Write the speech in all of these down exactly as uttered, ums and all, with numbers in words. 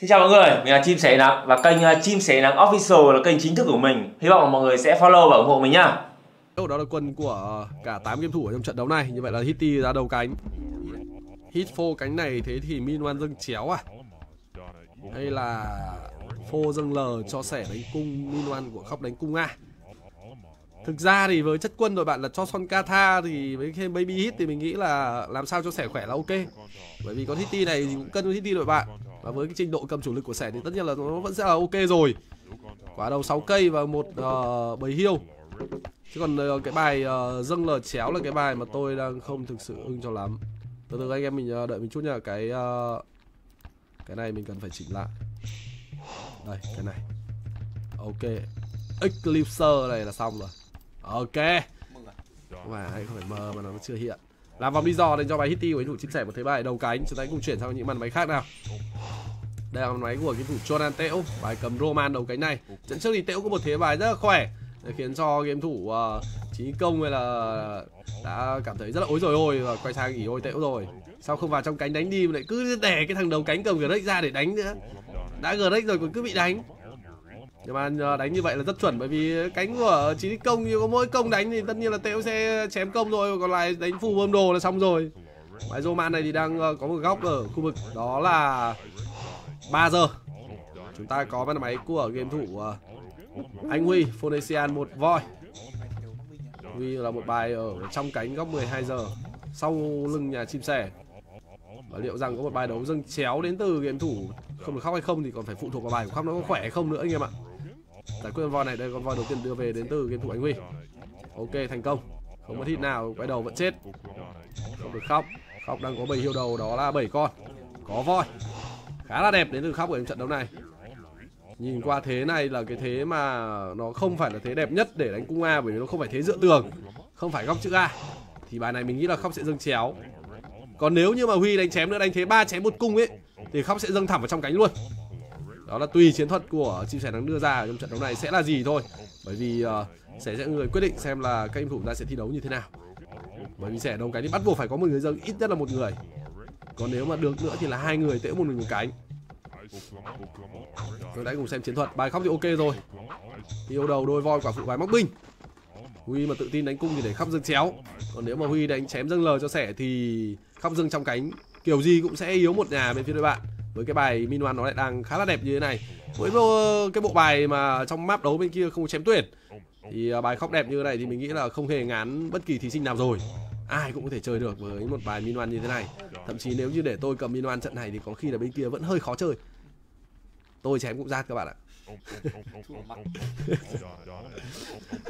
Xin chào mọi người, mình là Chim Sẻ Nắng và kênh Chim Sẻ Nắng Official là kênh chính thức của mình. Hy vọng là mọi người sẽ follow và ủng hộ mình nhá. Đó là quân của cả tám game thủ ở trong trận đấu này. Như vậy là Hitty ra đầu cánh, Hit phô cánh này, thế thì Minwan dâng chéo à? Hay là phô dâng lờ cho Sẻ đánh cung, Minwan của Khóc đánh cung à? Thực ra thì với chất quân đội bạn là cho Son Kata thì với thêm Baby Hit thì mình nghĩ là làm sao cho Sẻ khỏe là ok. Bởi vì con Hitty này thì cũng cân với Hitty đội bạn. Và với cái trình độ cầm chủ lực của Sẻ thì tất nhiên là nó vẫn sẽ là ok rồi. Quả đầu sáu cây và một uh, bầy hiêu. Chứ còn uh, cái bài uh, dâng lờ chéo là cái bài mà tôi đang không thực sự ưng cho lắm. Từ từ anh em mình uh, đợi mình chút nha. Cái uh, cái này mình cần phải chỉnh lại. Đây, cái này. Ok. Eclipser này là xong rồi. Ok. Mà không phải mờ mà nó chưa hiện. Làm vòng đi dò để cho bài Hitty của anh thủ Chim Sẻ một thế bài đầu cánh. Chúng ta cùng chuyển sang những màn máy khác nào. Đây là màn máy của cái thủ Jonathan Tễu, bài cầm Roman đầu cánh này. Trận trước thì Tễu có một thế bài rất là khỏe, khiến cho game thủ uh, Chí Công hay là đã cảm thấy rất là ối rồi ôi và quay sang nghỉ ôi Tễu rồi. Sao không vào trong cánh đánh đi mà lại cứ để cái thằng đầu cánh cầm Greg ra để đánh nữa. Đã Greg rồi còn cứ bị đánh. Nhưng mà đánh như vậy là rất chuẩn bởi vì cánh của Chí Công như có mỗi công đánh thì tất nhiên là Tễu sẽ chém công rồi, còn lại đánh phù bơm đồ là xong rồi. Bài Roman này thì đang có một góc ở khu vực đó là ba giờ. Chúng ta có bàn máy của game thủ Anh Huy, Phonesian một voi. Huy là một bài ở trong cánh góc mười hai giờ sau lưng nhà Chim Sẻ. Và liệu rằng có một bài đấu dâng chéo đến từ game thủ không được Khóc hay không thì còn phải phụ thuộc vào bài của Khóc nó có khỏe hay không nữa anh em ạ. Giải quyết con voi này, đây con voi đầu tiên đưa về đến từ game thủ Anh Huy. Ok, thành công. Không mất hit nào, quay đầu vẫn chết. Không được Khóc. Khóc đang có bảy hiệu đầu, đó là bảy con. Có voi. Khá là đẹp đến từ Khóc ở trận đấu này. Nhìn qua thế này là cái thế mà nó không phải là thế đẹp nhất để đánh cung A, bởi vì nó không phải thế dựa tường, không phải góc chữ A. Thì bài này mình nghĩ là Khóc sẽ dâng chéo. Còn nếu như mà Huy đánh chém nữa, đánh thế ba chém một cung ấy thì Khóc sẽ dâng thẳng vào trong cánh luôn. Đó là tùy chiến thuật của Chim Sẻ Nắng đưa ra trong trận đấu này sẽ là gì thôi. Bởi vì uh, Sẻ sẽ người quyết định xem là các game thủ ta sẽ thi đấu như thế nào. Bởi vì Sẻ đồng cánh thì bắt buộc phải có một người dâng ít nhất là một người. Còn nếu mà được nữa thì là hai người Tễu một mình một cánh. Rồi đã cùng xem chiến thuật. Bài Khóc thì ok rồi. Yêu đầu đôi voi quả phụ bài móc binh. Huy mà tự tin đánh cung thì để Khóc dâng chéo. Còn nếu mà Huy đánh chém dâng lờ cho Sẻ thì Khóc dâng trong cánh kiểu gì cũng sẽ yếu một nhà bên phía đội bạn. Với cái bài Minwan nó lại đang khá là đẹp như thế này. Với cái bộ bài mà trong map đấu bên kia không chém tuyển thì bài Khóc đẹp như thế này thì mình nghĩ là không hề ngán bất kỳ thí sinh nào rồi. Ai cũng có thể chơi được với một bài Minwan như thế này. Thậm chí nếu như để tôi cầm Minwan trận này thì có khi là bên kia vẫn hơi khó chơi. Tôi chém cũng rát các bạn ạ.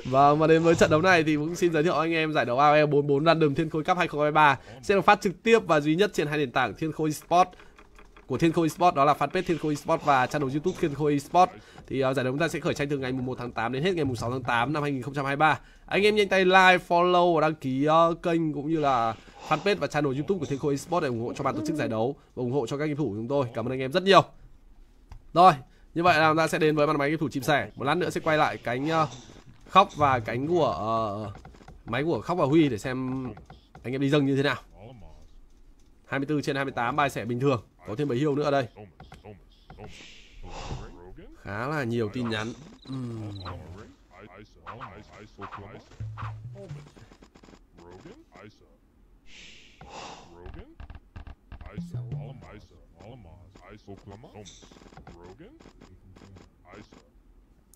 Và mà đến với trận đấu này thì cũng xin giới thiệu anh em giải đấu a e bốn mươi bốn Random Thiên Khôi Cup hai không hai ba sẽ được phát trực tiếp và duy nhất trên hai nền tảng Thiên Khôi eSports của Thiên Khôi eSports, đó là fanpage Thiên Khôi eSports và channel YouTube Thiên Khôi eSports. Thì uh, giải đấu chúng ta sẽ khởi tranh từ ngày mùng một tháng tám đến hết ngày mùng sáu tháng tám năm hai nghìn không trăm hai mươi ba. Anh em nhanh tay like, follow và đăng ký uh, kênh cũng như là fanpage và channel YouTube của Thiên Khôi eSports để ủng hộ cho ban tổ chức giải đấu và ủng hộ cho các game thủ của chúng tôi. Cảm ơn anh em rất nhiều. Rồi, như vậy là chúng ta sẽ đến với bàn máy game thủ Chim Sẻ. Một lát nữa sẽ quay lại cánh uh, Khóc và cánh của uh, máy của Khóc và Huy để xem anh em đi dâng như thế nào. hai mươi tư trên hai mươi tám bài Sẻ bình thường. Có thêm bảy hiêu nữa ở đây. Khá là nhiều tin nhắn. uhm.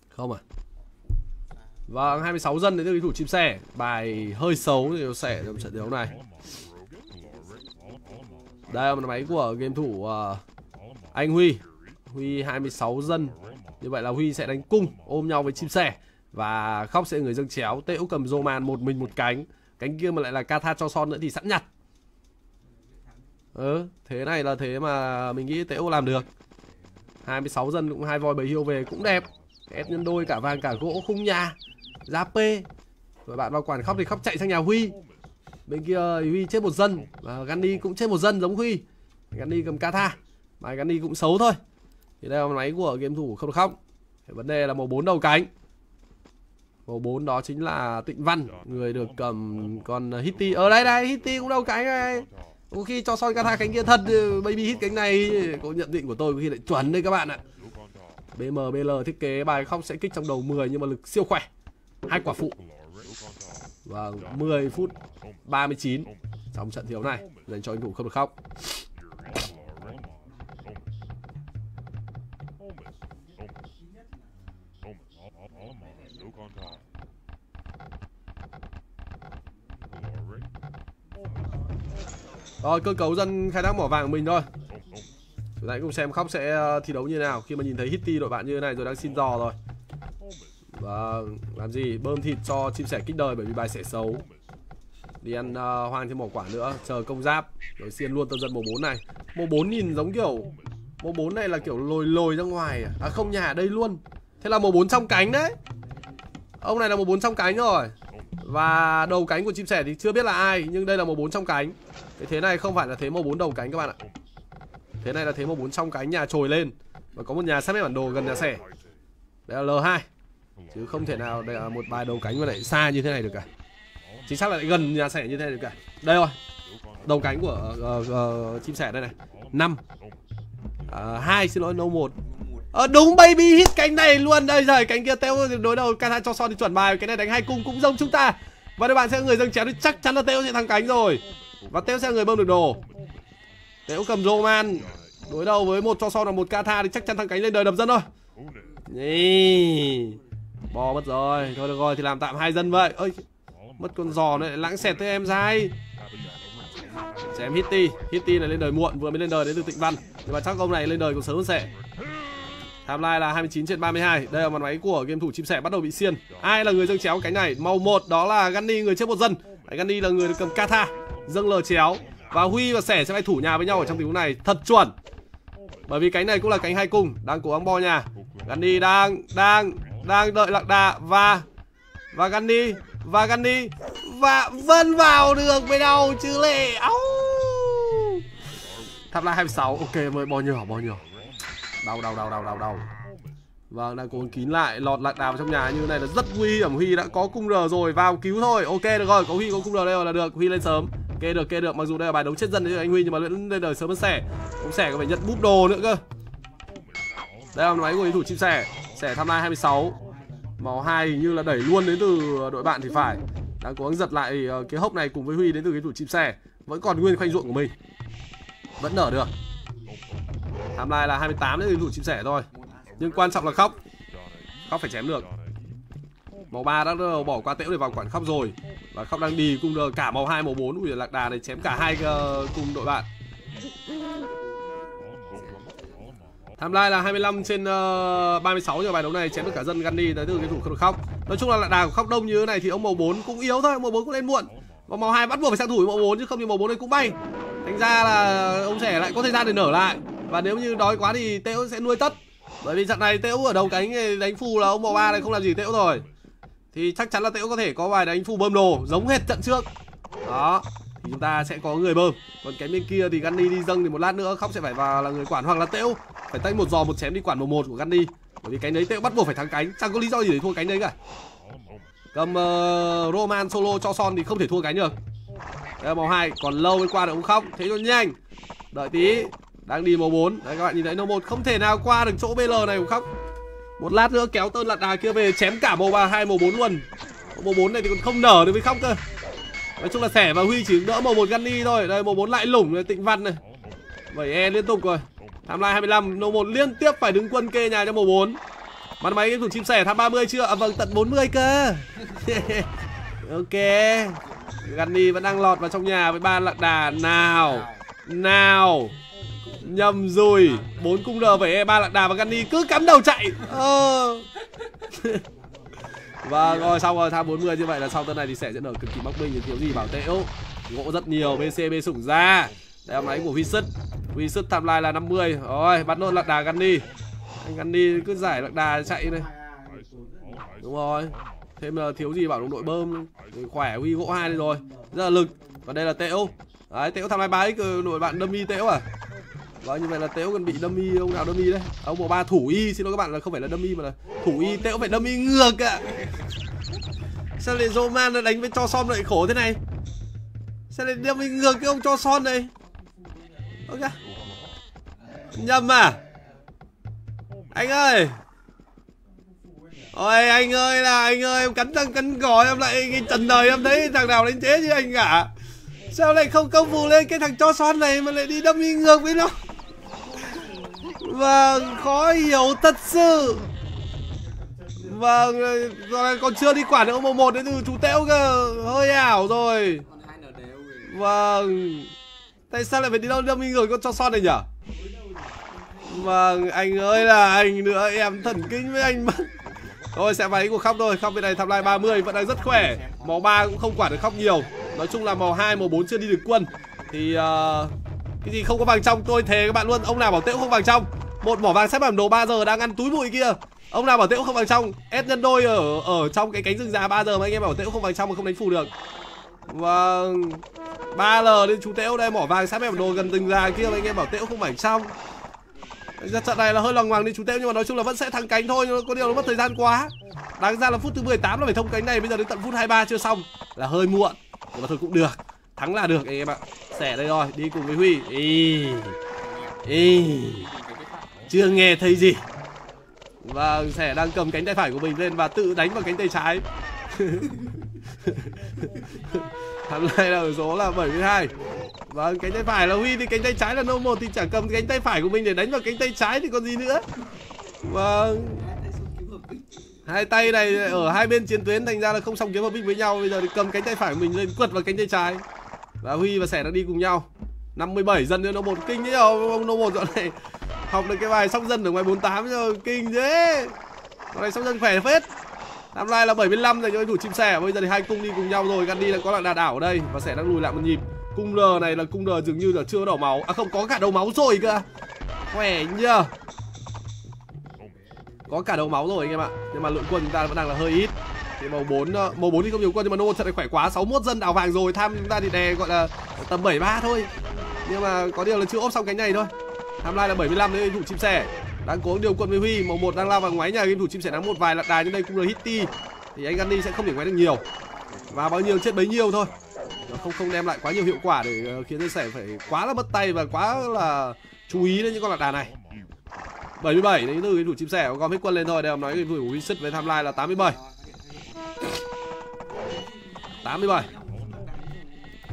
Không à. Vâng, hai mươi sáu dân đến từ đối thủ Chim Sẻ. Bài hơi xấu thì Sẻ trong trận đấu này. Đây là một máy của game thủ uh, Anh Huy. Huy hai mươi sáu dân. Như vậy là Huy sẽ đánh cung ôm nhau với Chim Sẻ. Và Khóc sẽ người dâng chéo. Tễu cầm Roman một mình một cánh. Cánh kia mà lại là Kata cho Son nữa thì sẵn nhặt. Ừ, thế này là thế mà mình nghĩ Tễu làm được. hai mươi sáu dân cũng hai voi bầy hiêu về cũng đẹp. Ép nhân đôi cả vàng cả gỗ khung nhà. Giá P. Rồi bạn vào quản Khóc thì Khóc chạy sang nhà Huy. Bên kia Huy chết một dân và Gandhi cũng chết một dân giống Huy. Gandhi cầm Kata. Mà Gandhi cũng xấu thôi. Thì đây là máy của game thủ không được Khóc. Vấn đề là màu bốn đầu cánh. Màu bốn đó chính là Tịnh Văn, người được cầm con Hitty. Ở đây đây Hitty cũng đầu cánh này. Có khi cho Son Kata cánh kia thật, Baby hit cánh này. Có nhận định của tôi có khi lại chuẩn đây các bạn ạ. bê em bê lờ thiết kế bài không sẽ kích trong đầu mười nhưng mà lực siêu khỏe. Hai quả phụ. Và mười phút ba mươi chín trong trận thiếu này dành cho anh thủ không được khóc. Rồi, cơ cấu dân khai thác mỏ vàng của mình thôi. Chúng ta cũng xem Khóc sẽ thi đấu như thế nào khi mà nhìn thấy Hitty đội bạn như thế này rồi đang xin giò rồi. Và làm gì? Bơm thịt cho Chim Sẻ kích đời bởi vì bài sẽ xấu. Đi ăn uh, hoang thêm mỏ quả nữa, chờ công giáp. Rồi xiên luôn tân dân mùa bốn này. Mùa bốn nhìn giống kiểu mùa bốn này là kiểu lồi lồi ra ngoài. À không, nhà ở đây luôn. Thế là mùa bốn trong cánh đấy. Ông này là mùa bốn trong cánh rồi. Và đầu cánh của Chim Sẻ thì chưa biết là ai, nhưng đây là màu bốn trong cánh. Cái thế này không phải là thế màu bốn đầu cánh các bạn ạ. Thế này là thế màu bốn trong cánh, nhà trồi lên. Và có một nhà sát mép bản đồ gần nhà Sẻ. Đây là lờ hai. Chứ không thể nào đây là một bài đầu cánh mà lại xa như thế này được cả. Chính xác là lại gần nhà Sẻ như thế này được cả. Đây rồi. Đầu cánh của uh, uh, Chim Sẻ đây này. năm. Uh, hai xin lỗi, no một. Ờ, đúng, Baby hit cánh này luôn. Đây rồi, cánh kia Teo đối đầu Kata cho Son thì chuẩn bài. Cái này đánh hai cung cũng giống chúng ta. Và các bạn sẽ người dâng chéo thì chắc chắn là Teo sẽ thắng cánh rồi. Và Teo sẽ người bơm được đồ. Teo cầm Roman. Đối đầu với một cho Son là một Kata thì chắc chắn thắng cánh lên đời đập dân thôi. Nhi. Bò mất rồi. Thôi được rồi thì làm tạm hai dân vậy. Ơi, mất con giò này, lãng xẹt tới em dai. Chém Hitty. Hitty này lên đời muộn, vừa mới lên đời đến từ Tịnh Văn. Nhưng mà chắc ông này lên đời còn sớm hơn Sẻ. Timeline là hai mươi chín trên ba mươi hai. Đây là màn máy của game thủ Chim Sẻ bắt đầu bị xiên. Ai là người dâng chéo cánh này? Màu một đó là Ganni, người chết một dân. Ganni là người được cầm Kata dâng lờ chéo. Và Huy và Sẻ sẽ phải thủ nhà với nhau ở trong tình huống này. Thật chuẩn. Bởi vì cánh này cũng là cánh hai cung. Đang cố gắng bo nhà. Ganni đang đang đang đợi lạc đà. Và Và Ganni Và Ganni Và vân vào được với đầu chứ lệ. Timeline hai mươi sáu. Ok, mới bò nhỏ bò nhỏ Đau, đau, đau, đau, đau, đau. Vâng, đang cố kín lại, lọt lạc đà vào trong nhà như thế này là rất nguy hiểm. Huy đã có cung R rồi, vào cứu thôi. Ok, được rồi, có Huy có cung R đây rồi là được. Huy lên sớm, kê được, kê được. Mặc dù đây là bài đấu chết dân đấy anh Huy, nhưng mà lên đời sớm hơn Sẻ. Ông Sẻ còn phải nhận búp đồ nữa cơ. Đây là máy của đối thủ Chim Sẻ. Sẻ tham lai hai mươi sáu. Màu hai hình như là đẩy luôn đến từ đội bạn thì phải. Đang cố gắng giật lại cái hốc này cùng với Huy đến từ cái thủ Chim Sẻ. Vẫn còn nguyên khoanh ruộng của mình. Vẫn nở được. Timeline là hai mươi tám đấy, đủ Chim Sẻ thôi. Nhưng quan trọng là Khóc. Khóc phải chém được. Màu ba đã bỏ qua tễu để vào quản Khóc rồi. Và Khóc đang đi cung cả màu hai, màu bốn. Ui, lạc đà này chém cả hai cung đội bạn. Timeline là hai mươi lăm trên ba mươi sáu. Nhưng bài đấu này chém được cả dân Ganni tới từ cái thủ không được Khóc. Nói chung là lạc đà của Khóc đông như thế này thì ông màu bốn cũng yếu thôi. Màu bốn cũng lên muộn. Và màu hai bắt buộc phải sang thủ với màu bốn, chứ không thì màu bốn này cũng bay. Thành ra là ông Sẻ lại có thời gian để nở lại. Và nếu như đói quá thì Tễu sẽ nuôi tất. Bởi vì trận này Tễu ở đầu cánh đánh phù là ông màu ba này không làm gì Tễu rồi. Thì chắc chắn là Tễu có thể có bài đánh phù bơm đồ giống hết trận trước. Đó, thì chúng ta sẽ có người bơm. Còn cái bên kia thì Ganni đi dâng thì một lát nữa Khóc sẽ phải vào là người quản, hoặc là Tễu phải tách một giò một chém đi quản màu một của Ganni. Bởi vì cánh đấy Tễu bắt buộc phải thắng cánh, chẳng có lý do gì để thua cánh đấy cả. Cầm uh, Roman solo cho Son thì không thể thua cánh được. Đây là màu hai, còn lâu mới qua được ông Khóc. Thế cho nhanh. Đợi tí. Đang đi màu bốn. Đấy các bạn nhìn thấy nó một không thể nào qua được chỗ bê lờ này của Khóc. Một lát nữa kéo tơn lật đà kia về chém cả màu ba hai màu bốn luôn. Màu bốn này thì còn không nở được với Khóc cơ. Nói chung là Sẻ và Huy chỉ đỡ màu một Ganni thôi. Đây màu bốn lại lủng này, Tịnh Văn này. Bảy e liên tục rồi. Timeline hai mươi lăm, màu một liên tiếp phải đứng quân kê nhà cho màu bốn. Bắn máy cái thủ Chim Sẻ thăm ba mươi chưa? À vâng, tận bốn mươi cơ. Ok. Ganni vẫn đang lọt vào trong nhà với ba lật đà nào. Nào. Nhầm rồi, bốn cung R với e ba lạc đà và Ganni cứ cắm đầu chạy. Ờ. Và rồi xong rồi tham bốn mươi, như vậy là sau tên này thì Sẻ sẽ nở cực kỳ mắc minh, thiếu gì bảo Tễu. Gỗ rất nhiều, bê xê bê sủng ra. Đây là máy của Huy Sứt. Huy Sứt tham lai là năm mươi. Rồi, bắt nốt lạc đà Ganni. Anh Ganni cứ giải lạc đà chạy này. Đúng rồi. Thêm là thiếu gì bảo đồng đội bơm. Khỏe, Huy gỗ hai đây rồi. Rất là lực. Và đây là Tễu. Đấy, Tễu tham lai bái đội bạn dummy Tễu à. Vâng, như vậy là Tễu cần bị dummy, ông nào dummy đấy. Ông bộ ba thủ y, xin lỗi các bạn là không phải là dummy mà là thủ y, Tễu phải dummy ngược ạ. Sao lại Roman đánh với cho Son lại khổ thế này? Sao lại dummy ngược cái ông cho Son này? Ok. Nhầm à? Anh ơi. Ôi anh ơi là anh ơi, em cắn răng cắn gò em lại cái trần đời em thấy thằng nào đánh chế chứ anh cả. Sao lại không công vụ lên cái thằng cho son này mà lại đi đâm đi ngược với nó. Vâng, khó hiểu thật sự. Vâng, còn chưa đi quản được ông một đến từ chú Tễu cơ, hơi ảo rồi. Vâng, tại sao lại phải đi đâu đâm đi ngược con cho son này nhở? Vâng, anh ơi là anh nữa, em thần kinh với anh mất. Thôi sẽ vào cuộc khóc thôi, khóc bên này tham lai ba mươi vẫn đang rất khỏe. Màu ba cũng không quản được khóc nhiều. Nói chung là màu hai, màu bốn chưa đi được quân. Thì uh, cái gì không có vàng trong tôi thề các bạn luôn. Ông nào bảo Tễu không vàng trong. Một mỏ vàng xếp bản đồ ba giờ đang ăn túi bụi kia. Ông nào bảo Tễu không vàng trong. S nhân đôi ở ở trong cái cánh rừng già ba giờ mà anh em bảo Tễu không vàng trong mà không đánh phù được. Vâng, ba lờ lên chú Tễu đây, mỏ vàng xếp bản đồ gần rừng già kia mà anh em bảo Tễu không vàng trong. Trận này là hơi loằng ngoằng đi chú Tễu, nhưng mà nói chung là vẫn sẽ thắng cánh thôi, nhưng có điều nó mất thời gian quá. Đáng ra là phút thứ mười tám là phải thông cánh này, bây giờ đến tận phút hai mươi ba chưa xong là hơi muộn. Nhưng mà thôi cũng được, thắng là được anh em ạ. Xẻ đây rồi, đi cùng với Huy. Ý. Ý. Chưa nghe thấy gì. Và Xẻ đang cầm cánh tay phải của mình lên và tự đánh vào cánh tay trái. Thắng này là ở số là bảy mươi hai. Vâng, cánh tay phải là Huy thì cánh tay trái là nô một thì chẳng cầm cánh tay phải của mình để đánh vào cánh tay trái thì còn gì nữa. Vâng, hai tay này ở hai bên chiến tuyến thành ra là không xong kiếm hợp bích với nhau. Bây giờ thì cầm cánh tay phải của mình lên quật vào cánh tay trái. Và Huy và Sẻ đang đi cùng nhau. Năm mươi bảy dân nữa, nô một kinh đấy. Ông nô một dọn này học được cái bài sóc dân ở ngoài bốn mươi tám rồi, kinh thế. Dọn này sóc dân khỏe phết. Năm nay là bảy mươi lăm dành cho thủ Chim Sẻ. Bây giờ thì hai cung đi cùng nhau rồi, Gandhi là có lạng đà đảo ở đây và Sẻ đang lùi lại một nhịp. Cung L này là cung L dường như là chưa đổ máu. À không, có cả đầu máu rồi cơ. Khỏe nhờ. Có cả đầu máu rồi anh em ạ. Nhưng mà lượng quân chúng ta vẫn đang là hơi ít. Thì màu bốn, màu bốn thì không nhiều quân, nhưng mà nô trận này khỏe quá. sáu mươi mốt dân đảo vàng rồi. Tham chúng ta thì đè gọi là tầm bảy mươi ba thôi. Nhưng mà có điều là chưa ốp xong cánh này thôi. Tham lai là bảy mươi lăm đấy thủ Chim Sẻ. Đang cố điều quân với Huy. Màu một đang lao vào ngoáy nhà game thủ Chim Sẻ nắng một vài lạt đài, nhưng đây cũng là Hitty. Thì anh Gandhi sẽ không để ngoáy được nhiều. Và bao nhiêu chết bấy nhiêu thôi. Nó không không đem lại quá nhiều hiệu quả để khiến Chim Sẻ phải quá là mất tay và quá là chú ý đến những con lạc đà này. bảy mươi bảy đến từ cái thủ Chim Sẻ gom hết quân lên thôi. Đây em nói cái thủ Win Sứt với Tham Lai là tám mươi bảy. tám mươi bảy.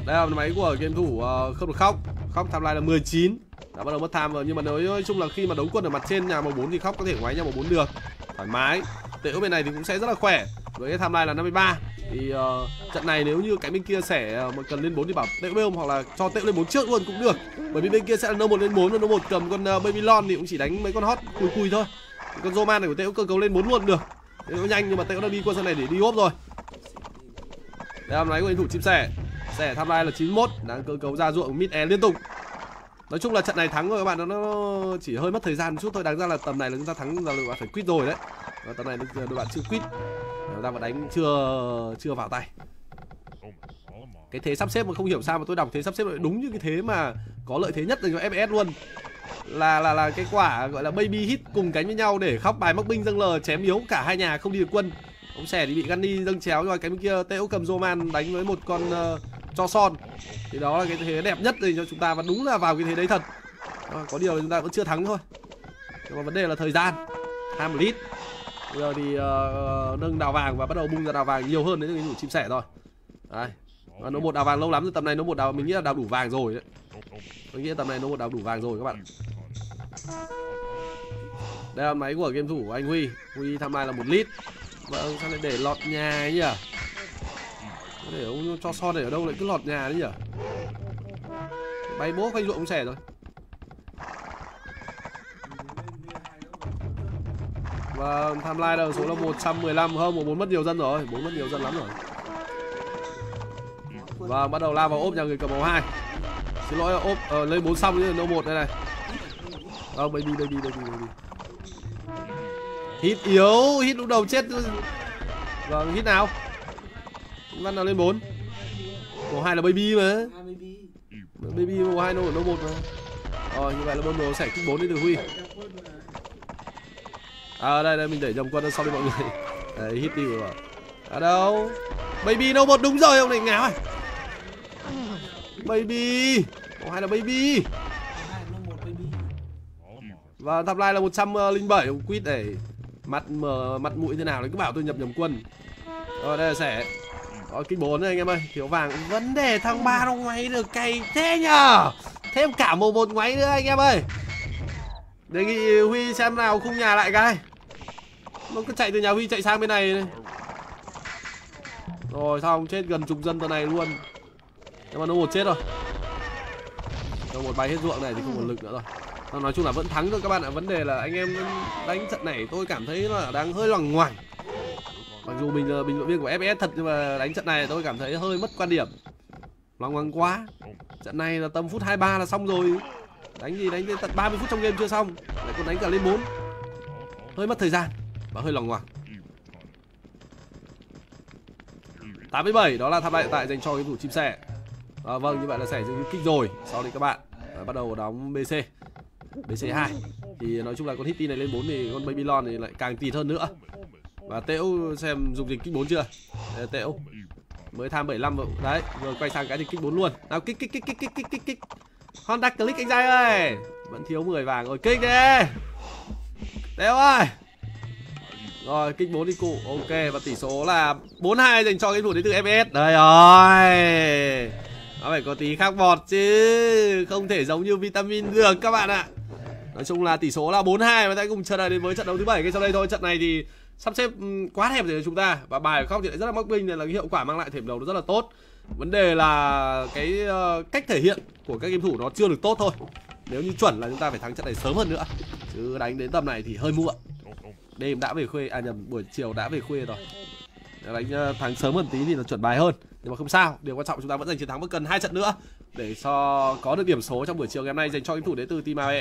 Đây là máy của game thủ uh, không được khóc. Khóc Tham Lai là mười chín. Đã bắt đầu mất tham rồi, nhưng mà nói chung là khi mà đấu quân ở mặt trên nhà màu bốn thì khóc có thể ngoái nhà màu bốn được. Thoải mái. Tễu bên này thì cũng sẽ rất là khỏe. Với cái Tham Lai là năm mươi ba. Thì uh, trận này nếu như cái bên kia Sẻ uh, mà cần lên bốn thì bảo Tễu bê hoặc là cho Tễu lên bốn trước luôn cũng được. Bởi vì bên kia sẽ là nô một lên bốn, nô một cầm con uh, Babylon thì cũng chỉ đánh mấy con hot cùi cùi thôi. Thì con Roman này của Tễu cơ cấu lên bốn luôn được. Tễu nhanh, nhưng mà Tễu đã đi qua sân này để đi ốp rồi. Đây là máy của anh thủ Chim Sẻ. Sẻ tham lai là chín mươi mốt, đang cơ cấu ra ruộng mid air liên tục. Nói chung là trận này thắng rồi các bạn, nó chỉ hơi mất thời gian một chút thôi. Đáng ra là tầm này là chúng ta thắng là đội bạn phải quit rồi đấy. Và tầm này đội bạn chưa quit, đang mà đánh chưa chưa vào tay. Cái thế sắp xếp mà không hiểu sao mà tôi đọc thế sắp xếp lại đúng như cái thế mà có lợi thế nhất dành cho ép ét luôn. Là là là cái quả gọi là baby hit cùng cánh với nhau để khóc bài mắc binh dâng lờ chém yếu cả hai nhà không đi được quân. Ông Sẻ thì bị Gandhi dâng chéo rồi, cái bên kia Tễu cầm Roman đánh với một con uh, cho son. Thì đó là cái thế đẹp nhất dành cho chúng ta và đúng là vào cái thế đấy thật. À, có điều là chúng ta vẫn chưa thắng thôi. Nhưng mà vấn đề là thời gian. Time lead. Bây giờ thì uh, nâng đào vàng và bắt đầu bung ra đào vàng nhiều hơn đến cái thủ Chim Sẻ rồi. Đấy. À, nó một đào vàng lâu lắm rồi, tầm này nó một đào mình nghĩ là đào đủ vàng rồi đấy. Mình nghĩ là tầm này nó một đào đủ vàng rồi các bạn. Đây là máy của game thủ của anh Huy. Huy tham lai là một lít. Vâng, sao lại để lọt nhà ấy nhỉ? Để ông cho son để ở đâu lại cứ lọt nhà đấy nhỉ? Bay bố khoanh ruộng ông Sẻ rồi. Và tham lai là số là một trăm mười lăm hơn, một bốn mất nhiều dân rồi, bốn mất nhiều dân lắm rồi. Và bắt đầu lao vào ốp nhà người cầm màu hai. Xin lỗi ốp ờ, lên bốn xong chứ nô một đây này. Ờ oh, baby baby baby baby. Hit yếu, hit lúc đầu chết. Vâng, hit nào? Văn nào lên bốn. Màu hai là baby mà. Baby màu hai nô ở nô một mà. Rồi như vậy là bơm sẽ kích bốn đi từ Huy. À đây đây mình để dòng quân ra sau đi mọi người. Đấy, hit đi rồi. À đâu? Baby nô một đúng rồi, ông này ngáo rồi. Baby, màu hai là baby. Và tập lại là một trăm linh bảy quýt để mặt mờ, mặt mũi thế nào đấy cứ bảo tôi nhập nhầm quân. Rồi đây là Sẻ. Rồi kích bốn này anh em ơi, thiếu vàng. Vấn đề thằng ba nó ngoáy được cày thế nhờ. Thêm cả màu một ngoáy nữa anh em ơi. Đề nghị Huy xem nào khung nhà lại cái. Nó cứ chạy từ nhà Huy chạy sang bên này, này. Rồi xong chết gần chục dân tuần này luôn. Nhưng mà nó một chết rồi. Trong một bay hết ruộng này thì không còn lực nữa rồi. Nói chung là vẫn thắng thôi các bạn ạ. Vấn đề là anh em đánh trận này tôi cảm thấy là đang hơi loằng ngoằng. Mặc dù mình là bình luận viên của ép ép thật nhưng mà đánh trận này tôi cảm thấy hơi mất quan điểm. Loằng ngoằng quá. Trận này là tầm phút hai mươi ba là xong rồi. Đánh gì đánh đến tận ba mươi phút trong game chưa xong, lại còn đánh cả lên bốn. Hơi mất thời gian và hơi loằng ngoằng. tám mươi bảy đó là tháp lại tại dành cho cái thủ Chim Sẻ. À, vâng, như vậy là Sẻ dừng kích rồi. Sau đấy các bạn à, bắt đầu đóng bê xê. bê xê hai thì nói chung là con Hitty này lên bốn thì con Babylon thì lại càng tịt hơn nữa. Và Tễu xem dùng dịch kích bốn chưa? Đây là Tễu. Mới tham bảy mươi lăm rồi. Đấy, vừa quay sang cái thì kích bốn luôn. Nào kích kích kích kích kích kích kích. Honda Click anh trai ơi. Vẫn thiếu mười vàng rồi, kích đi. Tễu ơi. Rồi, kích bốn đi cụ. Ok, và tỷ số là bốn hai dành cho cái thủ đến từ ép ét. Đây rồi. Nó phải có tí khác bọt chứ. Không thể giống như Vitamin được các bạn ạ. Nói chung là tỷ số là bốn hai và ta cùng chờ đợi đến với trận đấu thứ bảy ngay sau đây thôi. Trận này thì sắp xếp quá hẹp để chúng ta. Và bài của Khóc thì lại rất là móc binh nên là cái hiệu quả mang lại thể đấu nó rất là tốt. Vấn đề là cái cách thể hiện của các game thủ nó chưa được tốt thôi. Nếu như chuẩn là chúng ta phải thắng trận này sớm hơn nữa. Chứ đánh đến tầm này thì hơi muộn. Đêm đã về khuya, à nhầm, buổi chiều đã về khuya rồi. Đánh thắng sớm hơn tí thì nó chuẩn bài hơn. Nhưng mà không sao, điều quan trọng chúng ta vẫn giành chiến thắng và cần hai trận nữa để cho có được điểm số trong buổi chiều ngày hôm nay dành cho game thủ đến từ team a e.